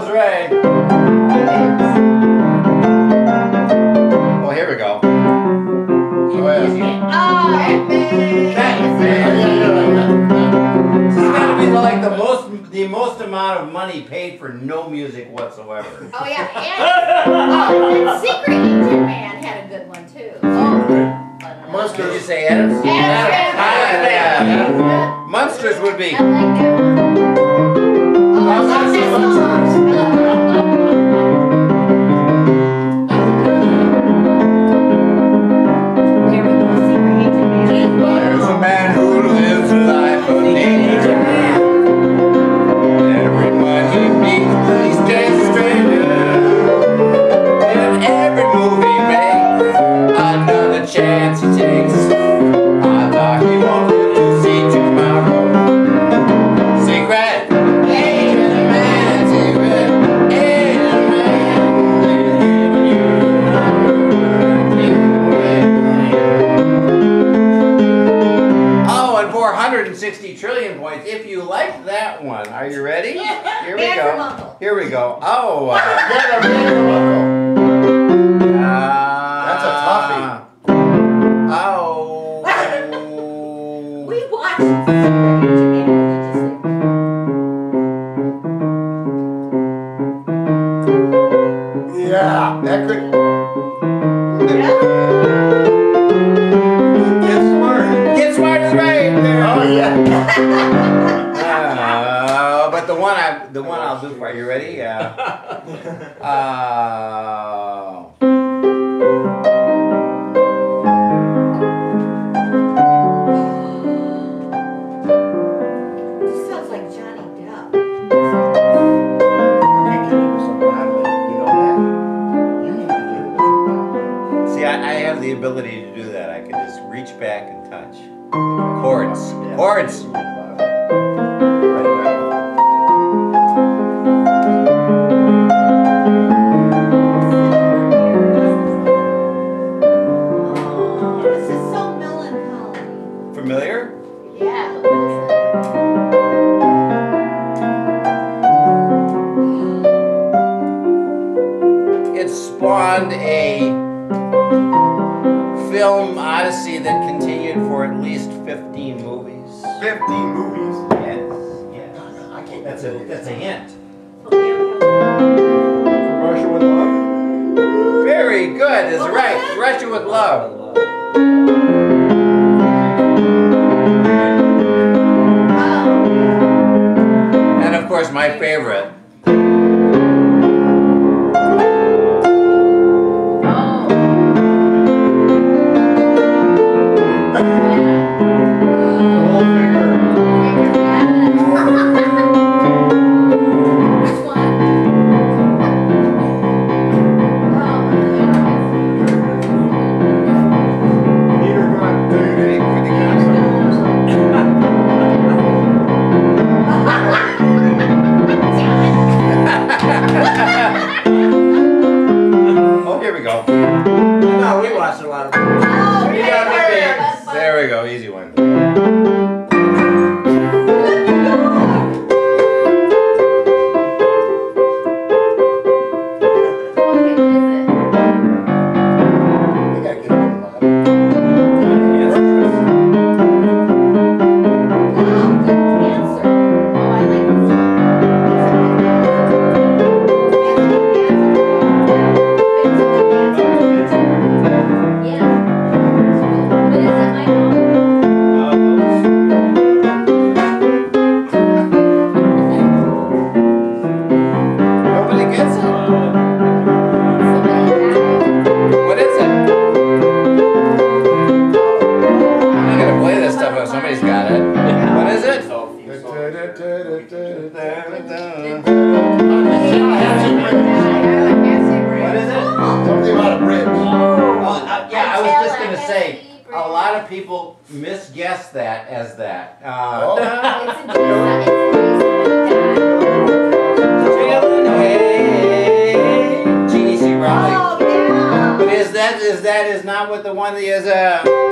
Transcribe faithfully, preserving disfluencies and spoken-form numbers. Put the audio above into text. bells ring. Oh, here we go. Oh, yeah. Catfish. This is gonna be like the most, the most amount of money paid for no music whatsoever. Oh yeah, and, oh, and Secret Agent Man had a good one too. Oh. Monsters. Did you say Addams? Addams. Addams. Addams. Addams. Monsters would be. sixty trillion points. If you like that one, are you ready? Here we go. Here we go. Oh, uh, that's a toughie. Oh, we watched. Yeah, that could. Get Smart. Get Smart is right. Oh yeah. uh, but the one I the one I'll do for you. Ready? Uh, uh, this sounds like Johnny Depp. See, I, I have the ability to do that. I can just reach back and touch. Chords. Chords. Oh, this is so melancholy. Familiar? Yeah. What is it? It spawned a film odyssey that continued for at least fifteen movies. Fifteen movies? Yes. Yes. No, no, I can't. That's a that's a hint. From Russia with Love. Very good. Is right. Russia with Love. And of course, my favorite. People misguess that as that. Uh, oh. It's a G D C Riley. Oh, yeah. But is that is that is not what the one that is a. Uh,